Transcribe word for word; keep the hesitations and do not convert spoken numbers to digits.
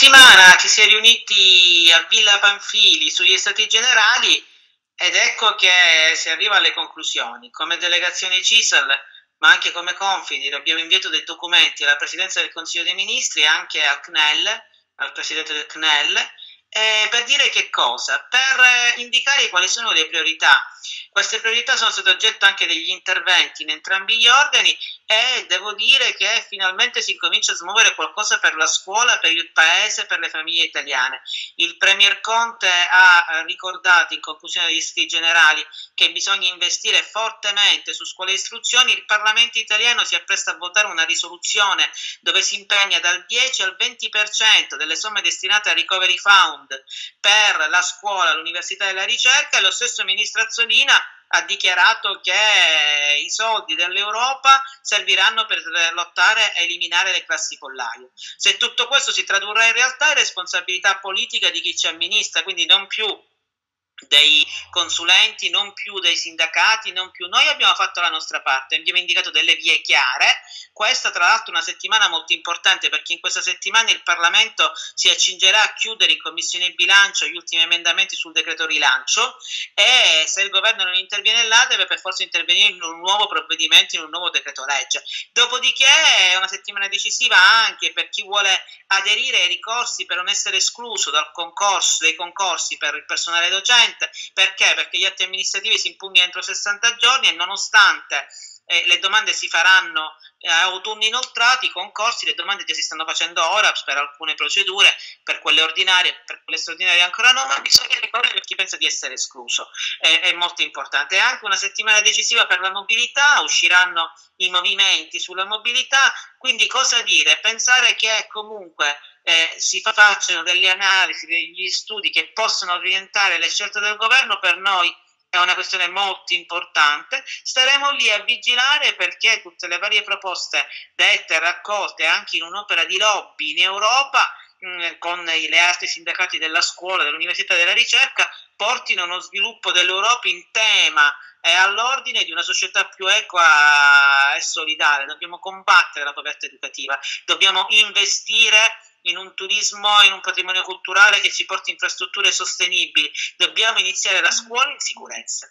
settimana ci si è riuniti a Villa Panfili sugli Stati Generali ed ecco che si arriva alle conclusioni. Come delegazione CISAL, ma anche come Confini, abbiamo inviato dei documenti alla Presidenza del Consiglio dei Ministri e anche al C N E L, al Presidente del C N E L, eh, per dire che cosa? Per indicare quali sono le priorità. Queste priorità sono state oggetto anche degli interventi in entrambi gli organi e devo dire che finalmente si comincia a smuovere qualcosa per la scuola, per il paese, per le famiglie italiane. Il Premier Conte ha ricordato in conclusione degli Stati Generali che bisogna investire fortemente su scuola e istruzioni. Il Parlamento italiano si appresta a votare una risoluzione dove si impegna dal dieci al venti per cento delle somme destinate al Recovery Fund per la scuola, l'università e la ricerca, e lo stesso ministro Azzolina ha dichiarato che i soldi dell'Europa serviranno per lottare e eliminare le classi pollaio. Se tutto questo si tradurrà in realtà, è responsabilità politica di chi ci amministra, quindi non più dei consulenti, non più dei sindacati, non più. Noi abbiamo fatto la nostra parte, abbiamo indicato delle vie chiare. Questa tra l'altro è una settimana molto importante, perché in questa settimana il Parlamento si accingerà a chiudere in Commissione Bilancio gli ultimi emendamenti sul decreto rilancio e se il governo non interviene là deve per forza intervenire in un nuovo provvedimento, in un nuovo decreto legge. Dopodiché è una settimana decisiva anche per chi vuole aderire ai ricorsi per non essere escluso dal concorso, dei concorsi per il personale docente. Perché? Perché gli atti amministrativi si impugnano entro sessanta giorni e nonostante eh, le domande si faranno eh, autunno inoltrati, i concorsi, le domande già si stanno facendo ora per alcune procedure, per quelle ordinarie, per quelle straordinarie ancora no, ma bisogna ricordare per chi pensa di essere escluso, eh, è molto importante. È anche una settimana decisiva per la mobilità, usciranno i movimenti sulla mobilità, quindi cosa dire? Pensare che comunque Eh, si facciano delle analisi, degli studi che possono orientare le scelte del governo, per noi è una questione molto importante. Staremo lì a vigilare perché tutte le varie proposte dette e raccolte anche in un'opera di lobby in Europa mh, con le altri sindacati della scuola, dell'università e della ricerca portino a uno sviluppo dell'Europa in tema e all'ordine di una società più equa e solidale. Dobbiamo combattere la povertà educativa, dobbiamo investire in un turismo, in un patrimonio culturale che ci porti infrastrutture sostenibili. Dobbiamo iniziare la scuola in sicurezza.